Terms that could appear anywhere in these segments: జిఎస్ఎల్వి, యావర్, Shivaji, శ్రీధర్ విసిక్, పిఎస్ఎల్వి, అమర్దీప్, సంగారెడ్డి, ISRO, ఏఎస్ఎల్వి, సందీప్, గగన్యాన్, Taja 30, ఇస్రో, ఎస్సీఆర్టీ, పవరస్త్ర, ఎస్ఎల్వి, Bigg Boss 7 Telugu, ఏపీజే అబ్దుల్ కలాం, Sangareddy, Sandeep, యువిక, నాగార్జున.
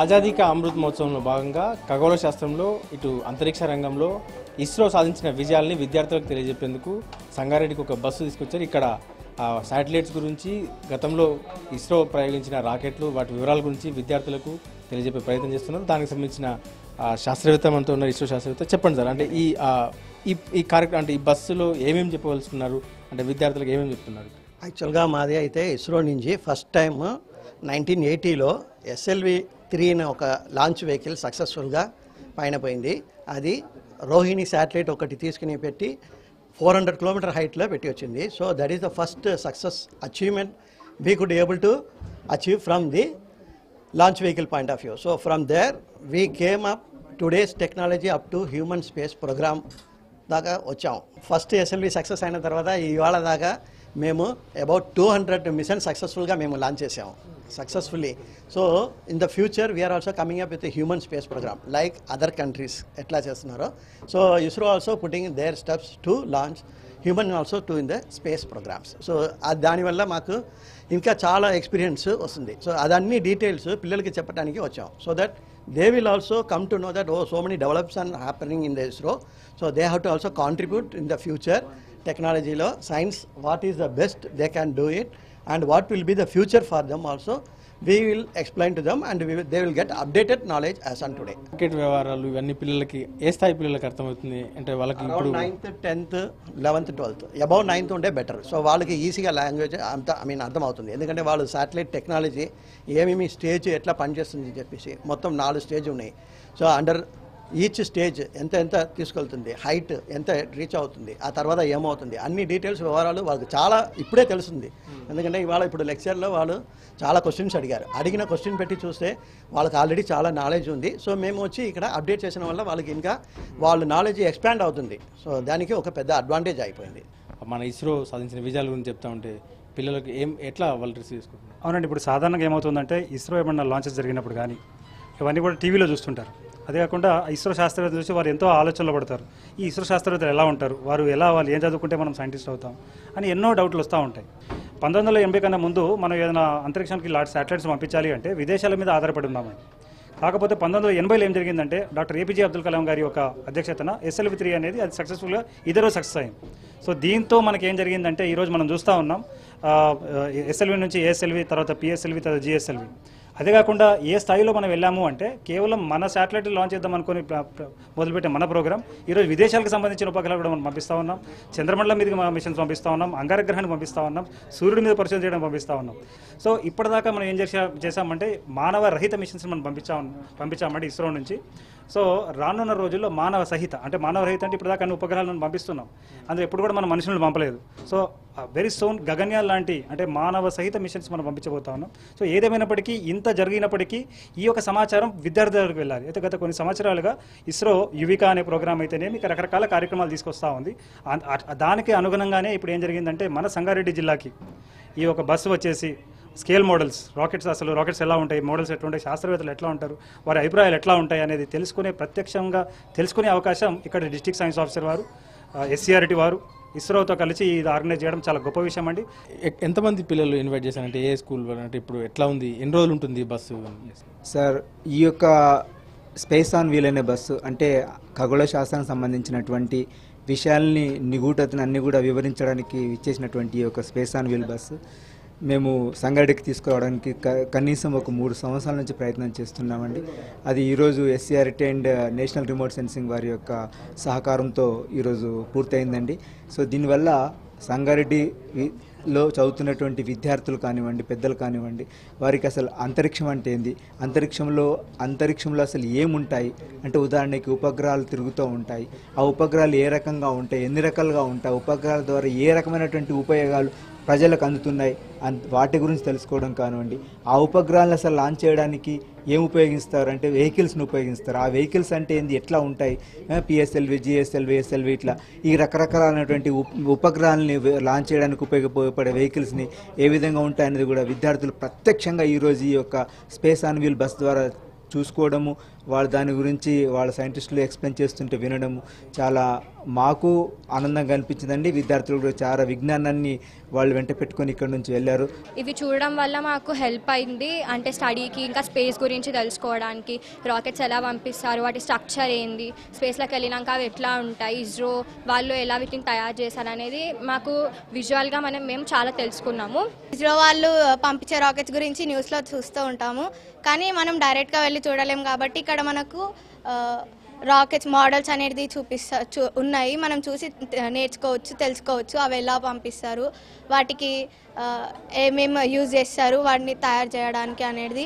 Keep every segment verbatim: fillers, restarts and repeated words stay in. ఆజాదీ కా అమృత్ మహోత్సవంలో భాగంగా ఖగోళ శాస్త్రంలో ఇటు అంతరిక్ష రంగంలో ఇస్రో సాధించిన విజయాల్ని విద్యార్థులకు తెలియజెప్పేందుకు సంగారెడ్డికి ఒక బస్సు తీసుకొచ్చారు. ఇక్కడ శాటిలైట్స్ గురించి, గతంలో ఇస్రో ప్రయోగించిన రాకెట్లు, వాటి వివరాల గురించి విద్యార్థులకు తెలియజెప్పే ప్రయత్నం చేస్తున్నారు. దానికి సంబంధించిన శాస్త్రవేత్త మనతో ఉన్నారు, ఇస్రో శాస్త్రవేత్త. చెప్పండి సార్, అంటే ఈ ఈ కార్యక్రమం అంటే ఈ బస్సులో ఏమేమి చెప్పవలసుకున్నారు, అంటే విద్యార్థులకు ఏమేమి చెప్తున్నారు? యాక్చువల్గా మాది అయితే ఇస్రో నుంచి ఫస్ట్ టైం నైన్టీన్ ఎయిటీలో ఎస్ఎల్వి త్రీ అనే ఒక లాంచ్ వెహికల్ సక్సెస్ఫుల్గా పైన పోయింది. అది రోహిణి శాటిలైట్ ఒకటి తీసుకుని పెట్టి ఫోర్ హండ్రెడ్ కిలోమీటర్ హైట్లో పెట్టి వచ్చింది. So that is the first success achievement we could able to achieve from the launch vehicle point of view. So from there we came up today's technology up to human space programme దాకా వచ్చాం. First ఎస్ఎల్వి success అయిన తర్వాత ఇవాళ దాకా మేము about two hundred machine సక్సెస్ఫుల్గా మేము launch చేసాము successfully. So in the future we are also coming up with human space programme like other countries ఎట్లా చేస్తున్నారో. So ఇస్రో also putting their steps to launch human also to in the space programmes. So దానివల్ల మాకు ఇంకా చాలా experience వస్తుంది. So అదన్నీ details పిల్లలకి చెప్పడానికి వచ్చాం. So that they will also come to know that oh, so many developments are happening in the ISRO. So they have to also contribute in the future technology lo, science, what is the best they can do it and what will be the future for them also. We will explain to them and we will, they will get updated knowledge as on today. Cricket వ్యవహారాలు ఇవన్నీ పిల్లలకి ఏ స్థాయి పిల్లలకి అర్థమవుతుంది అంటే వాళ్ళకి ఇప్పుడు ninth tenth eleventh twelfth above ninth ఉంటే బెటర్. సో వాళ్ళకి ఈజీగా లాంగ్వేజ్ అంత ఐ మీన్ అర్థమవుతుంది. ఎందుకంటే వాళ్ళు శాటిలైట్ టెక్నాలజీ ఏమేమి స్టేజ్ ఎట్లా పనిచేస్తుంది అని చెప్పేసి మొత్తం నాలుగు స్టేజ్ ఉన్నాయి. సో అండర్ ఈచ్ స్టేజ్ ఎంత ఎంత తీసుకెళ్తుంది, హైట్ ఎంత రీచ్ అవుతుంది, ఆ తర్వాత ఏమవుతుంది, అన్ని డీటెయిల్స్ వివరాలు వాళ్ళకి చాలా ఇప్పుడే తెలుస్తుంది. ఎందుకంటే ఇవాళ ఇప్పుడు లెక్చర్లో వాళ్ళు చాలా క్వశ్చన్స్ అడిగారు. అడిగిన క్వశ్చన్ పెట్టి చూస్తే వాళ్ళకి ఆల్రెడీ చాలా నాలెడ్జ్ ఉంది. సో మేము వచ్చి ఇక్కడ అప్డేట్ చేసిన వల్ల వాళ్ళకి ఇంకా వాళ్ళ నాలెడ్జ్ ఎక్స్పాండ్ అవుతుంది. సో దానికి ఒక పెద్ద అడ్వాంటేజ్ అయిపోయింది. మన ఇస్రో సాధించిన విజయాల గురించి చెప్తా ఉంటే పిల్లలకు ఏం ఎట్లా వాళ్ళు రిసీవ్ చేసుకుంటారు? అవునండి, ఇప్పుడు సాధారణంగా ఏమవుతుందంటే ఇస్రో ఏమన్నా లాంచెస్ జరిగినప్పుడు కానీ ఇవన్నీ కూడా టీవీలో చూస్తుంటారు. అదే కాకుండా ఇస్రో శాస్త్రవేత్తలు చూసి వారు ఎంతో ఆలోచనలు పడతారు. ఈ ఇస్రో శాస్త్రవేత్తలు ఎలా ఉంటారు, వారు ఎలా వాళ్ళు ఏం చదువుకుంటే మనం సైంటిస్ట్ అవుతాం అని ఎన్నో డౌట్లు వస్తూ ఉంటాయి. పంతొమ్మిది వందల ఎనభై కన్నా ముందు మనం ఏదైనా అంతరిక్షానికి లాంటి శాటిలైట్స్ పంపించాలి అంటే విదేశాల మీద ఆధారపడి ఉన్నామని. కాకపోతే పంతొమ్మిది వందల ఎనభైలో ఏం జరిగిందంటే డాక్టర్ ఏపీజే అబ్దుల్ కలాం గారి యొక్క అధ్యక్షతన ఎస్ఎల్వి త్రీ అనేది అది సక్సెస్ఫుల్గా ఇదే రోజు సక్సెస్ అయింది. సో దీంతో మనకి ఏం జరిగిందంటే ఈరోజు మనం చూస్తూ ఉన్నాం ఎస్ఎల్వి నుంచి ఏఎస్ఎల్వి, తర్వాత పిఎస్ఎల్వి, తర్వాత జిఎస్ఎల్వి. అదే కాకుండా ఏ స్థాయిలో మనం వెళ్ళాము అంటే కేవలం మన శాటిలైట్ లాంచ్ చేద్దాం అనుకుని మొదలుపెట్టే మన ప్రోగ్రామ్ ఈరోజు విదేశాలకు సంబంధించిన ఉపగ్రహాలు కూడా మనం పంపిస్తూ ఉన్నాం. చంద్రమండలం మీదకి మనం మిషన్స్ పంపిస్తూ ఉన్నాం, అంగారగ్రహాన్ని పంపిస్తూ ఉన్నాం, సూర్యుడి మీద పరిశోధన చేయడం పంపిస్తూ ఉన్నాం. సో ఇప్పటిదాకా మనం ఏం చేసా చేసామంటే మానవ రహిత మిషన్స్ మనం పంపించా పంపించామంటే ఇస్రో నుంచి. సో రానున్న రోజుల్లో మానవ సహిత అంటే మానవ రహిత అంటే ఇప్పటిదాకా అన్ని ఉపగ్రహాలను పంపిస్తున్నాం, అందులో ఎప్పుడు కూడా మనం మనుషులను పంపలేదు. సో వెరీ సోన్ గగన్యాన్ లాంటి అంటే మానవ సహిత మిషన్స్ మనం పంపించబోతా ఉన్నాం. సో ఏదేమైనప్పటికీ ఇంత జరిగినప్పటికీ ఈ యొక్క సమాచారం విద్యార్థులకు వెళ్ళాలి. అయితే గత కొన్ని సంవత్సరాలుగా ఇస్రో యువిక అనే ప్రోగ్రామ్ అయితేనేమి రకరకాల కార్యక్రమాలు తీసుకొస్తూ ఉంది. దానికి అనుగుణంగానే ఇప్పుడు ఏం జరిగిందంటే మన సంగారెడ్డి జిల్లాకి ఈ యొక్క బస్సు వచ్చేసి స్కేల్ మోడల్స్, రాకెట్స్ అసలు రాకెట్స్ ఎలా ఉంటాయి, మోడల్స్ ఎట్లా ఉంటాయి, శాస్త్రవేత్తలు ఎట్లా ఉంటారు, వారి అభిప్రాయాలు ఎట్లా ఉంటాయి అనేది తెలుసుకునే ప్రత్యక్షంగా తెలుసుకునే అవకాశం ఇక్కడ డిస్ట్రిక్ట్ సైన్స్ ఆఫీసర్ వారు, ఎస్సీఆర్టీ వారు ఇస్రోతో కలిసి ఇది ఆర్గనైజ్ చేయడం చాలా గొప్ప విషయం అండి. ఎంతమంది పిల్లలు ఇన్వైట్ చేశారంటే ఏ స్కూల్ అంటే ఇప్పుడు ఎట్లా ఉంది, ఎన్ని రోజులు ఉంటుంది బస్సు? సార్, ఈ యొక్క స్పేస్ ఆన్ వీల్ అనే బస్సు అంటే ఖగోళ శాస్త్రానికి సంబంధించినటువంటి విషయాల్ని నిగూఢతను అన్ని కూడా వివరించడానికి ఇచ్చేసినటువంటి ఈ యొక్క స్పేస్ ఆన్ వీల్ బస్సు మేము సంగారెడ్డికి తీసుకురావడానికి క కనీసం ఒక మూడు సంవత్సరాల నుంచి ప్రయత్నం చేస్తున్నామండి. అది ఈరోజు ఎస్సీఆర్టీ and national remote sensing వారి యొక్క సహకారంతో ఈరోజు పూర్తయిందండి. సో దీనివల్ల సంగారెడ్డిలో చదువుతున్నటువంటి విద్యార్థులు కానివ్వండి, పెద్దలు కానివ్వండి, వారికి అసలు అంతరిక్షం అంటే ఏంది, అంతరిక్షంలో అంతరిక్షంలో అసలు ఏముంటాయి అంటే ఉదాహరణకి ఉపగ్రహాలు తిరుగుతూ ఉంటాయి, ఆ ఉపగ్రహాలు ఏ రకంగా ఉంటాయి, ఎన్ని రకాలుగా ఉంటాయి, ఉపగ్రహాల ద్వారా ఏ రకమైనటువంటి ఉపయోగాలు ప్రజలకు అందుతున్నాయి, వాటి గురించి తెలుసుకోవడం కానివ్వండి, ఆ ఉపగ్రహాలను అసలు లాంచ్ చేయడానికి ఏం ఉపయోగిస్తారు అంటే వెహికల్స్ని ఉపయోగిస్తారు, ఆ వెహికల్స్ అంటే ఏంది, ఎట్లా ఉంటాయి, పిఎస్ఎల్వి, జిఎస్ఎల్వి, ఎస్ఎల్వి ఇట్లా ఈ రకరకాలైనటువంటి ఉపగ్రహాలని లాంచ్ చేయడానికి ఉపయోగపడే వెహికల్స్ని ఏ విధంగా ఉంటాయనేది కూడా విద్యార్థులు ప్రత్యక్షంగా ఈరోజు ఈ యొక్క స్పేస్ ఆన్ వీల్ బస్ ద్వారా చూసుకోవడము, వాళ్ళ దాని గురించి వాళ్ళ సైంటిస్టులు ఎక్స్ప్లెయిన్ చేస్తుంటే వినడం చాలా మాకు ఆనందంగా అనిపించిందండి. విద్యార్థులు కూడా చాలా విజ్ఞానాన్ని వాళ్ళు వెంట పెట్టుకొని ఇక్కడ నుంచి వెళ్ళారు. ఇవి చూడడం వల్ల మాకు హెల్ప్ అయింది, అంటే స్టడీకి, ఇంకా స్పేస్ గురించి తెలుసుకోవడానికి, రాకెట్స్ ఎలా పంపిస్తారు, వాటి స్ట్రక్చర్ ఏంది, స్పేస్లోకి వెళ్ళినాక అవి ఎట్లా ఉంటాయి, ఇస్రో వాళ్ళు ఎలా వీటిని తయారు చేశారు అనేది మాకు విజువల్గా మనం మేము చాలా తెలుసుకున్నాము. ఇస్రో వాళ్ళు పంపించే రాకెట్స్ గురించి న్యూస్లో చూస్తూ ఉంటాము, కానీ మనం డైరెక్ట్గా వెళ్ళి చూడలేము. కాబట్టి ఇక్కడ మనకు రాకెట్స్ మోడల్స్ అనేది చూపిస్తా చూ ఉన్నాయి మనం చూసి నేర్చుకోవచ్చు, తెలుసుకోవచ్చు. అవి ఎలా పంపిస్తారు, వాటికి ఏమేమి యూజ్ చేస్తారు, వాటిని తయారు చేయడానికి అనేది.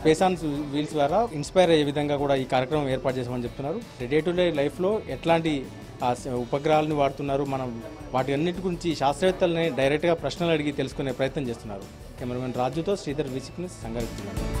స్పేస్ ఆన్ వీల్స్ ద్వారా ఇన్స్పైర్ అయ్యే విధంగా కూడా ఈ కార్యక్రమం ఏర్పాటు చేసామని చెప్తున్నారు. డే టు డే లైఫ్లో ఎట్లాంటి ఉపగ్రహాలను వాడుతున్నారు, మనం వాటి అన్నిటి గురించి శాస్త్రవేత్తలని డైరెక్ట్గా ప్రశ్నలు అడిగి తెలుసుకునే ప్రయత్నం చేస్తున్నారు. కెమెరామెన్ రాజుతో శ్రీధర్ విసిక్ సంగారెడ్డి.